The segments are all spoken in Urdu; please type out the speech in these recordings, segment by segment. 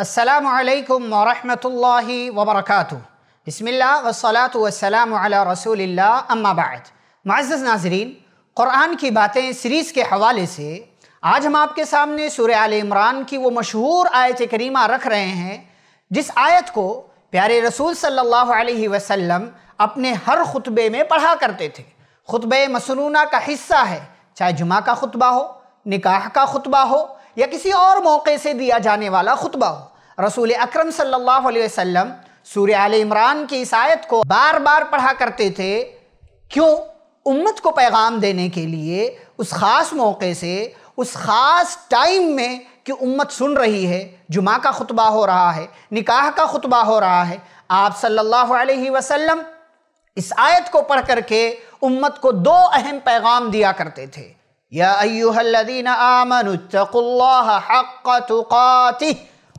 السلام عليكم ورحمة الله وبركاته. بسم الله والصلاة والسلام على رسول الله. اما بعد معزز ناظرین، قرآن کی باتیں سیریز کے حوالے سے آج ہم آپ کے سامنے سورہ آل عمران کی وہ مشہور آیت کریمہ رکھ رہے ہیں جس آیت کو پیارے رسول صلی اللہ علیہ وسلم اپنے ہر خطبے میں پڑھا کرتے تھے. خطبہ مسنونہ کا حصہ ہے، چاہے جمعہ کا خطبہ ہو، نکاح کا خطبہ ہو یا کسی اور موقع سے دیا جانے والا خطبہ ہو. رسول اکرم صلی اللہ علیہ وسلم سورہ آل عمران کی اس آیت کو بار بار پڑھا کرتے تھے. کیوں؟ امت کو پیغام دینے کے لیے اس خاص موقع سے، اس خاص ٹائم میں کہ امت سن رہی ہے، جمعہ کا خطبہ ہو رہا ہے، نکاح کا خطبہ ہو رہا ہے، آپ صلی اللہ علیہ وسلم اس آیت کو پڑھ کر کے امت کو دو اہم پیغام دیا کرتے تھے. یا ایہا الذین آمنوا اتقوا اللہ حق تقاتہ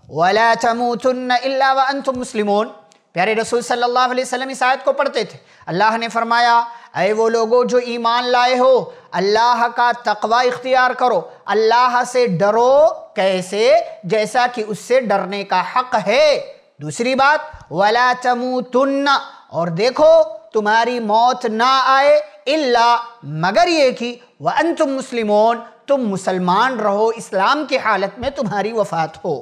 ولا تموتن الا وانتم مسلمون. پیارے رسول صلی اللہ علیہ وسلم اس آیت کو پڑھتے تھے. اللہ نے فرمایا، اے وہ لوگو جو ایمان لائے ہو، اللہ کا تقوی اختیار کرو، اللہ سے ڈرو. کیسے؟ جیسا کہ اس سے ڈرنے کا حق ہے. دوسری بات، وَلَا تَمُوتُنَّ، اور دیکھو تمہاری موت نہ آئے، اِلَّا، مگر یہ کہ وَأَنْتُمْ مُسْلِمُونَ، تم مسلمان رہو، اسلام کی حالت میں تمہاری وفات ہو.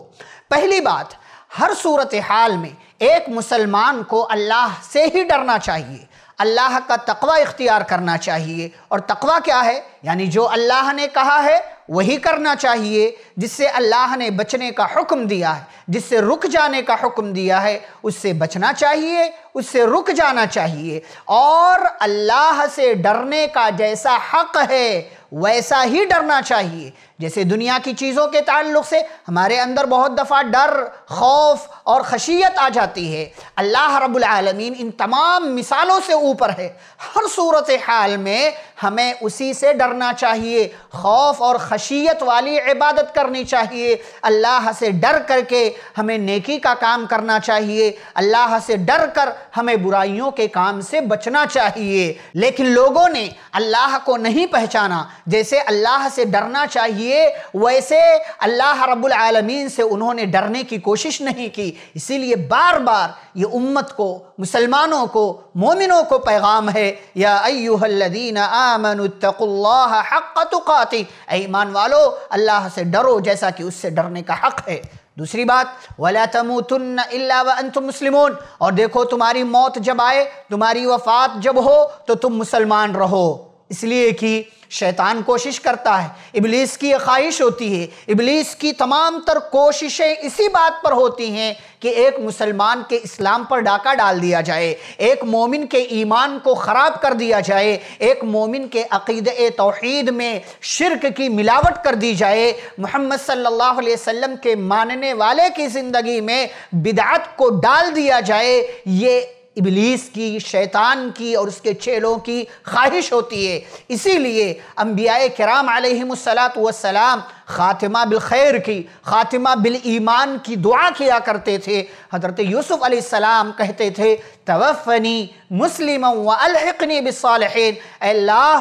پہلی بات، ہر صورتحال میں ایک مسلمان کو اللہ سے ہی ڈرنا چاہیے، اللہ کا تقوی اختیار کرنا چاہیے. اور تقوی کیا ہے؟ یعنی جو اللہ نے کہا ہے وہی کرنا چاہیے، جس سے اللہ نے بچنے کا حکم دیا ہے، جس سے رک جانے کا حکم دیا ہے، اس سے بچنا چاہیے، اس سے رک جانا چاہیے. اور اللہ سے ڈرنے کا جیسا حق ہے ویسا ہی ڈرنا چاہیے. جیسے دنیا کی چیزوں کے تعلق سے ہمارے اندر بہت دفعہ ڈر، خوف اور خشیت آ جاتی ہے، اللہ رب العالمین ان تمام مثالوں سے اوپر ہے. ہر صورتحال میں ہمیں اسی سے ڈرنا چاہیے، خوف اور خشیت والی عبادت کرنی چاہیے، اللہ سے ڈر کر کے ہمیں نیکی کا کام کرنا چاہیے، اللہ سے ڈر کر ہمیں برائیوں کے کام سے بچنا چاہیے. لیکن لوگوں نے اللہ کو نہیں پہچانا. جیسے اللہ سے ڈرنا چاہیے ویسے اللہ رب العالمین سے انہوں نے ڈرنے کی کوشش نہیں کی. اسی لیے بار بار یہ امت کو، مسلمانوں کو، مومنوں کو پیغام ہے، یا ایہا الذین آمنوا اتقوا اللہ حق تقاتہ، اے ایمان والو اللہ سے ڈرو جیسا کہ اس سے ڈرنے کا حق ہے. دوسری بات، وَلَا تَمُوتُنَّ إِلَّا وَأَنْتُمْ مُسْلِمُونَ، اور دیکھو تمہاری موت جب آئے، تمہاری وفات جب ہو تو تم مسلمان رہو. اس لیے کہ شیطان کوشش کرتا ہے، ابلیس کی یہ خواہش ہوتی ہے، ابلیس کی تمام تر کوششیں اسی بات پر ہوتی ہیں کہ ایک مسلمان کے اسلام پر ڈاکہ ڈال دیا جائے، ایک مومن کے ایمان کو خراب کر دیا جائے، ایک مومن کے عقیدہ توحید میں شرک کی ملاوٹ کر دی جائے، محمد صلی اللہ علیہ وسلم کے ماننے والے کی زندگی میں بدعت کو ڈال دیا جائے. یہ ابلیس کی، شیطان کی اور اس کے چیلوں کی خواہش ہوتی ہے. اسی لیے انبیاء کرام علیہم السلام خاتمہ بالخیر کی، خاتمہ بالایمان کی دعا کیا کرتے تھے. حضرت یوسف علیہ السلام کہتے تھے، توفنی مسلما والحقنی بالصالحین، اے اللہ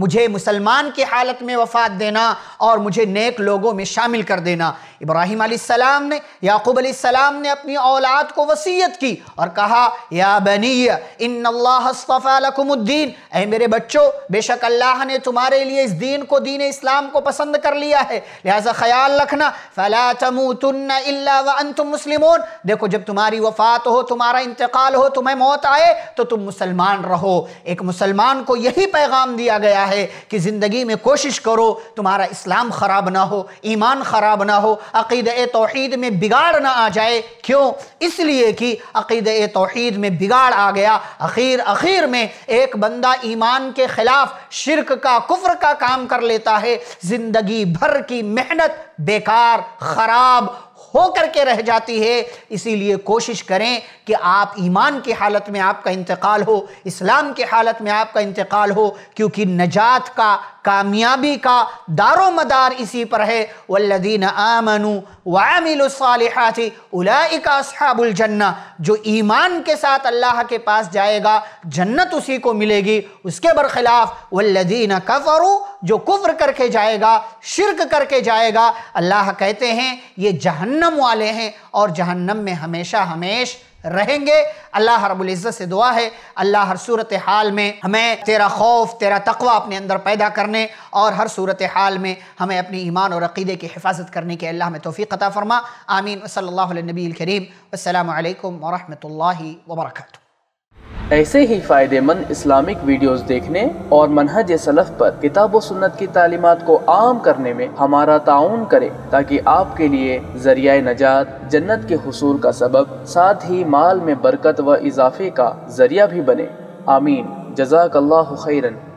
مجھے مسلمان کی حالت میں وفات دینا اور مجھے نیک لوگوں میں شامل کر دینا. ابراہیم علیہ السلام نے، یعقوب علیہ السلام نے اپنی اولاد کو وصیت کی اور کہا، یا بنی ان اللہ اصطفی لکم الدین، اے میرے بچوں بے شک اللہ نے تمہارے لیے اس دین کو، دین اسلام کو پسند کر لیا ہے، لہذا خیال رکھنا. فلا تموتن الا وانتم مسلمون، دیکھو جب تمہاری وفات ہو، تمہارا انتقال ہو، تمہیں موت آئے تو تم مسلمان رہو. ایک مسلمان کو یہی پیغام دیا گیا ہے کہ زندگی میں کوشش کرو تمہارا اسلام خراب نہ ہو، ایمان خراب نہ ہو، عقیدہ توحید میں بگاڑ نہ آ جائے. کیوں؟ اس لیے کہ عقیدہ توحید میں بگاڑ آ گیا، اخیر میں ایک بندہ ایمان کے خلاف شرک کا، کفر کا کام کر لیتا ہے، زندگی بھر کی محنت بیکار، خراب ہو کر کے رہ جاتی ہے. اسی لیے کوشش کریں کہ آپ ایمان کی حالت میں آپ کا انتقال ہو، اسلام کی حالت میں آپ کا انتقال ہو، کیونکہ نجات کا कामयाबी का दारो मदार इसी पर है। वल्लदीन आमनु वअमिलुस सालिहाति उलाइका अस्हाबुल जन्ना, जो ईमान के साथ अल्लाह के पास जाएगा जन्नत उसी को मिलेगी। उसके बरखिलाफ वल्लदीन कफरू, जो कुफ्र करके जाएगा, शिर्क करके जाएगा, अल्लाह कहते हैं ये जहन्नम वाले हैं और जहन्नम में हमेशा हमेशा रहेंगे। अल्लाह रब्बुल इज़्ज़त से दुआ है अल्लाह हर सूरत हाल में हमें तेरा खौफ, तेरा तकवा अपने अंदर पैदा करने और हर सूरत हाल में हमें अपनी ईमान और अक़ीदे की हिफाजत करने के अल्लाह में तौफ़ीक़ अता फ़रमा। आमीन। सल्लल्लाहु अलैहि नबील करीम। अस्सलामु अलैकुम व रहमतुल्लाहि व बरकातहू। ऐसे ही फ़ायदेमंद इस्लामिक वीडियोज़ देखने और मनहज सलफ़ पर किताब व सुन्नत की तालीमात को आम करने में हमारा ताउन करें, ताकि आपके लिए ज़रिया नजात, जन्नत के हुसूल का सबब, साथ ही माल में बरकत व इजाफे का ज़रिया भी बने। आमीन। जज़ाकल्लाहु खैरन।